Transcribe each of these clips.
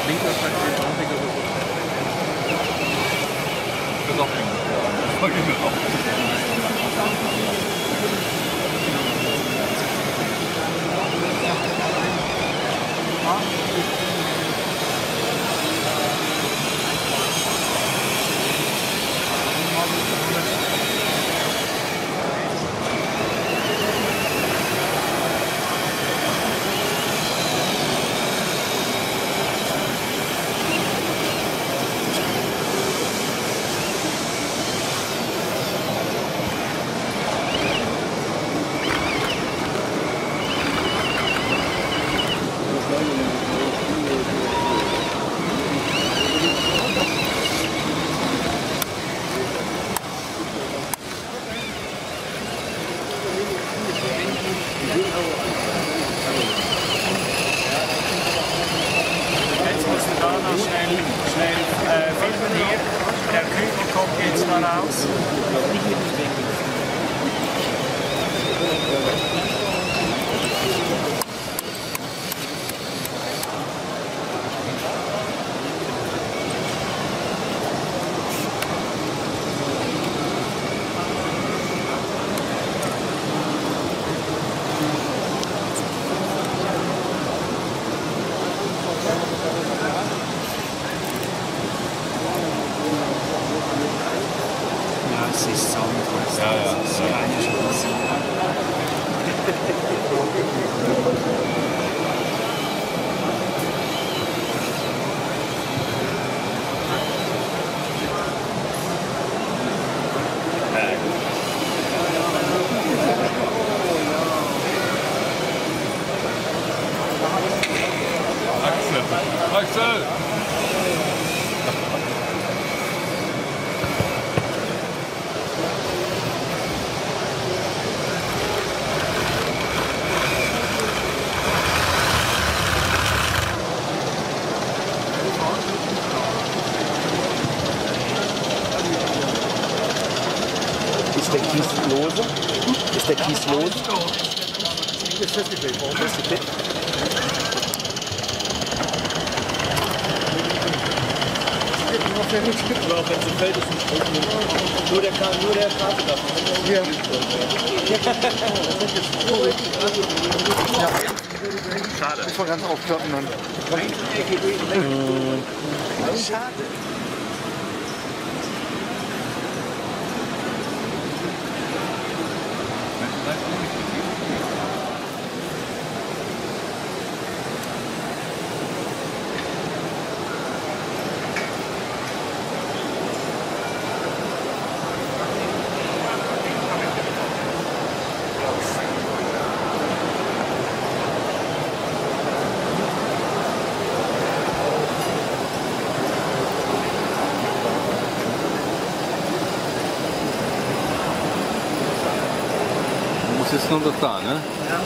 mit linker Seite den Downtaker bewusst. Das ist auch links. Ja, das ist auch links. Nur da, ne? Ja.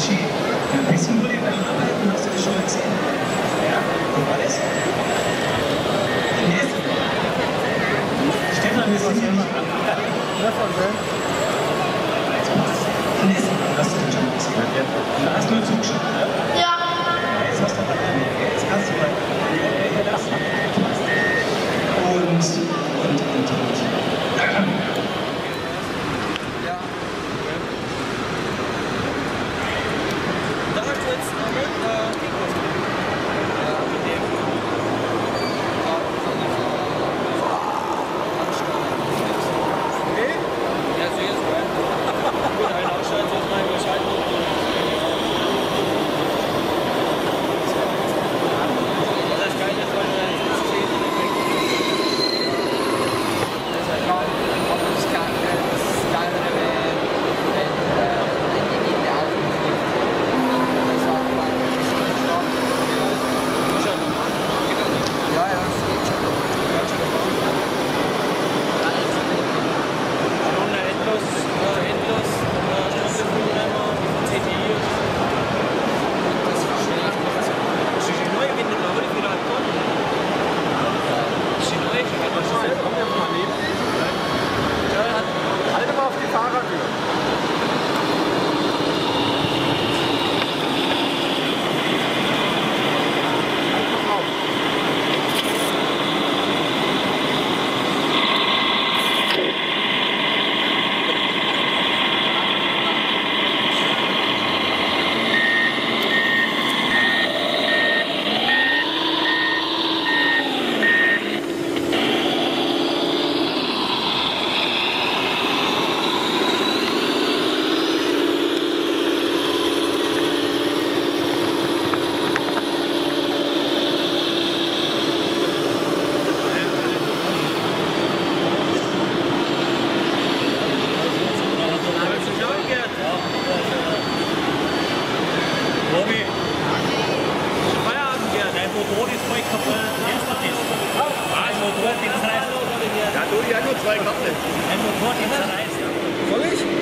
Regie. Ein bisschen wurde bei ihm arbeiten, hast du das schon gesehen? Ja, wo war das? In Hessen. Stefan ist hier immer dran. In Hessen, hast du den schon gesehen? Und da hast du nur zugeschaut, oder? Ja. Jetzt hast du mal eine, jetzt kannst du mal eine lassen. Und. Ja, nur zwei Karten. Ein Motor, die zerreißt. Soll ich?